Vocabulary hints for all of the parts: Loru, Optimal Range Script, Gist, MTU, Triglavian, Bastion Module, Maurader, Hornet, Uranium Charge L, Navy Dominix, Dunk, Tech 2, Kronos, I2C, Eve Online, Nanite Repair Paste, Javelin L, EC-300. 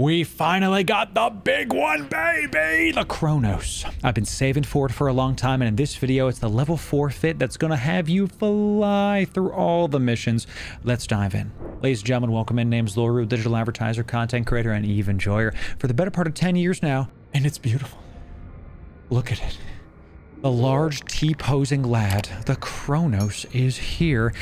We finally got the big one, baby! The Kronos. I've been saving for it for a long time, and in this video, it's the level 4 fit that's going to have you fly through all the missions. Let's dive in. Ladies and gentlemen, welcome in. Name's Loru, digital advertiser, content creator, and Eve enjoyer for the better part of 10 years now, and it's beautiful. Look at it. The large T-posing lad, the Kronos, is here.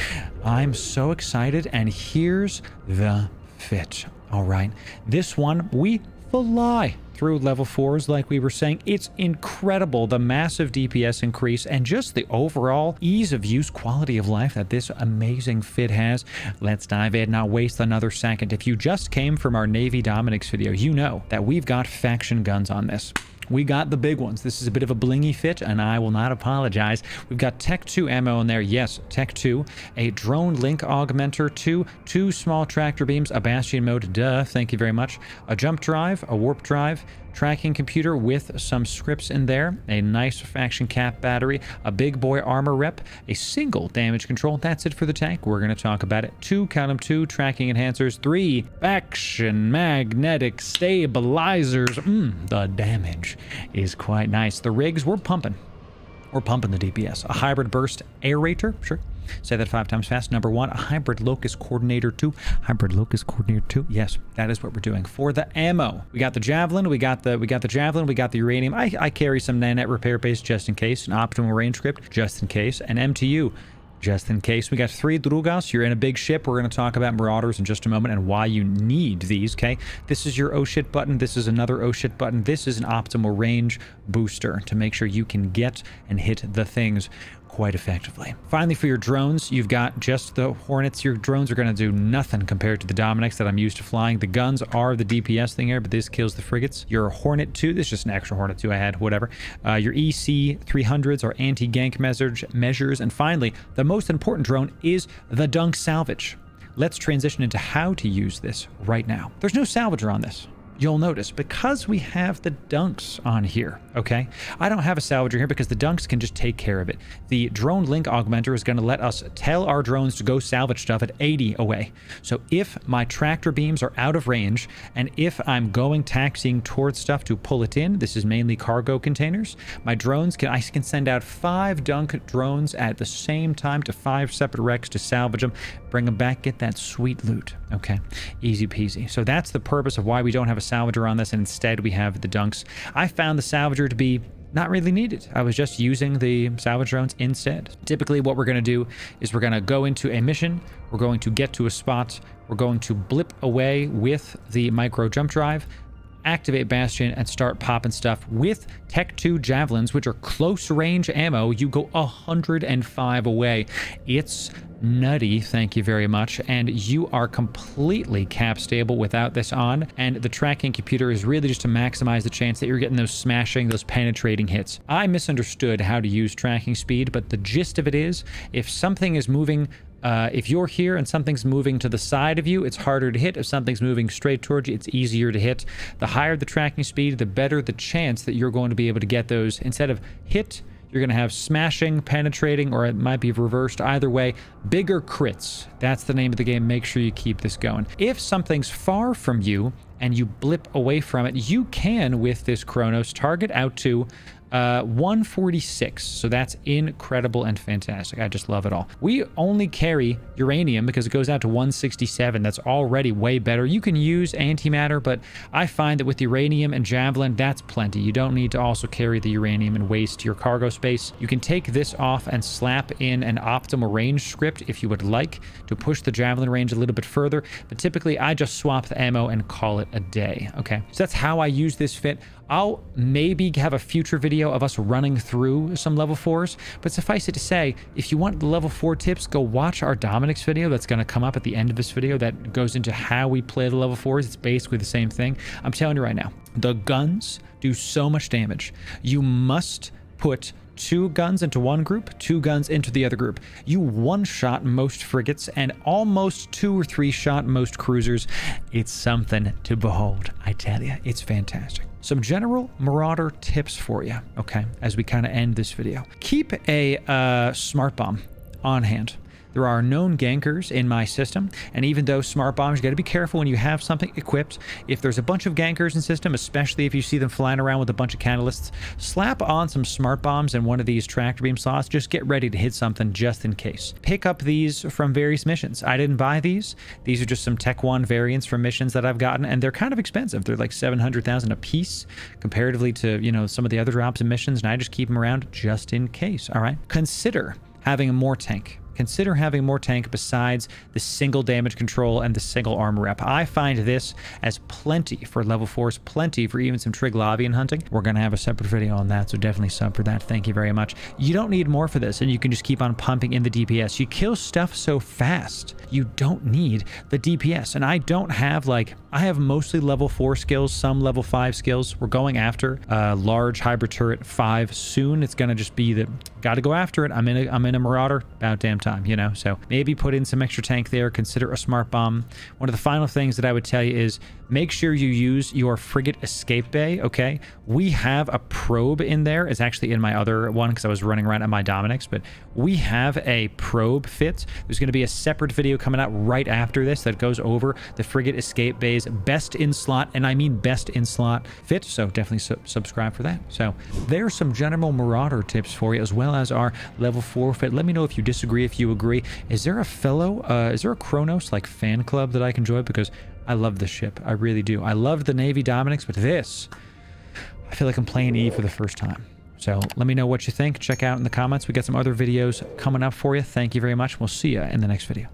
I'm so excited, and here's the fit. All right, this one, we fly through level 4s like we were saying. It's incredible, the massive DPS increase and just the overall ease of use, quality of life that this amazing fit has. Let's dive in, not waste another second. If you just came from our Navy Dominix video, you know that we've got faction guns on this. We got the big ones. This is a bit of a blingy fit, and I will not apologize. We've got Tech 2 ammo in there. Yes, Tech 2, a drone link augmenter, two small tractor beams, a Bastion mode, duh, thank you very much, a jump drive, a warp drive, tracking computer with some scripts in there, a nice faction cap battery, a big boy armor rep, a single damage control. That's it for the tank. We're going to talk about it. 2, count them, 2 tracking enhancers, 3 faction magnetic stabilizers. The damage is quite nice. The rigs, we're pumping the DPS. A hybrid burst aerator, sure. Say that 5 times fast. Number 1, a hybrid locus coordinator 2. Hybrid locus coordinator 2. Yes, that is what we're doing. For the ammo, we got the Javelin, we got the Javelin, we got the Uranium. I carry some Nanite Repair Paste just in case, an Optimal Range Script just in case, an MTU just in case. We got 3 Drugas. You're in a big ship. We're going to talk about Marauders in just a moment and why you need these, okay? This is your oh shit button. This is another oh shit button. This is an optimal range booster to make sure you can get and hit the things quite effectively. Finally, for your drones, you've got just the Hornets. Your drones are going to do nothing compared to the Dominix that I'm used to flying. The guns are the DPS thing here, but this kills the frigates. Your Hornet 2, this is just an extra Hornet 2 I had, whatever. Your EC-300s are anti-gank measures. And finally, the most important drone is the Dunk Salvage. Let's transition into how to use this right now. There's no salvager on this. You'll notice because we have the dunks on here, okay? I don't have a salvager here because the dunks can just take care of it. The drone link augmenter is going to let us tell our drones to go salvage stuff at 80 away. So if my tractor beams are out of range and if I'm going taxiing towards stuff to pull it in, this is mainly cargo containers, my drones can, I can send out 5 dunk drones at the same time to 5 separate wrecks to salvage them, bring them back, get that sweet loot, okay? Easy peasy. So that's the purpose of why we don't have a salvager on this, and instead we have the dunks. I found the salvager to be not really needed. I was just using the salvage drones instead. Typically what we're going to do is we're going to go into a mission, we're going to get to a spot, we're going to blip away with the micro jump drive, activate Bastion, and start popping stuff with Tech 2 Javelins, which are close range ammo. You go 105 away. It's nutty, thank you very much, and you are completely cap stable without this on, and the tracking computer is really just to maximize the chance that you're getting those smashing, those penetrating hits. I misunderstood how to use tracking speed, but the gist of it is, if something is moving, if you're here and something's moving to the side of you, it's harder to hit. If something's moving straight towards you, it's easier to hit. The higher the tracking speed, the better the chance that you're going to be able to get those. Instead of hit, you're going to have smashing, penetrating, or it might be reversed. Either way, bigger crits. That's the name of the game. Make sure you keep this going. If something's far from you and you blip away from it, you can, with this Kronos, target out to 146. So that's incredible and fantastic. I just love it all. We only carry uranium because it goes out to 167. That's already way better. You can use antimatter, but I find that with uranium and javelin, that's plenty. You don't need to also carry the uranium and waste your cargo space. You can take this off and slap in an optimal range script if you would like to push the javelin range a little bit further. But typically I just swap the ammo and call it a day. Okay. So that's how I use this fit. I'll maybe have a future video of us running through some level 4s, but suffice it to say, if you want the level 4 tips, go watch our Dominix video that's going to come up at the end of this video that goes into how we play the level 4s. It's basically the same thing. I'm telling you right now, the guns do so much damage. You must put 2 guns into one group, 2 guns into the other group. You one-shot most frigates and almost 2 or 3-shot most cruisers. It's something to behold. I tell you, it's fantastic. Some general Marauder tips for you, okay, as we kind of end this video. Keep a smart bomb on hand. There are known gankers in my system, and even though smart bombs, you got to be careful when you have something equipped. If there's a bunch of gankers in system, especially if you see them flying around with a bunch of catalysts, slap on some smart bombs in one of these tractor beam slots. Just get ready to hit something just in case. Pick up these from various missions. I didn't buy these. These are just some Tech 1 variants from missions that I've gotten, and they're kind of expensive. They're like 700,000 a piece comparatively to, you know, some of the other drops and missions, and I just keep them around just in case. All right. Consider having more tank. Consider having more tank besides the single damage control and the single armor rep. I find this as plenty for level 4s, plenty for even some Triglavian hunting. We're going to have a separate video on that, so definitely sub for that. Thank you very much. You don't need more for this, and you can just keep on pumping in the DPS. You kill stuff so fast, you don't need the DPS. And I don't have, like, I have mostly level 4 skills, some level 5 skills. We're going after a large hybrid turret 5 soon. It's going to just be that, got to go after it. I'm in a Marauder. About damn time, you know, so maybe put in some extra tank there. Consider a smart bomb. One of the final things that I would tell you is make sure you use your frigate escape bay, okay? We have a probe in there. It's actually in my other one because I was running around at my Dominix, but we have a probe fit. There's going to be a separate video coming out right after this that goes over the frigate escape bay's best in slot, and I mean best in slot fit, so definitely subscribe for that. So there's some general Marauder tips for you, as well as our level 4 fit. Let me know if you disagree, if you agree. Is there a fellow, is there a Kronos like fan club that I can join? Because I love this ship. I really do. I loved the Navy Dominix, but this, I feel like I'm playing Eve for the first time. So let me know what you think. Check out in the comments. We got some other videos coming up for you. Thank you very much. We'll see you in the next video.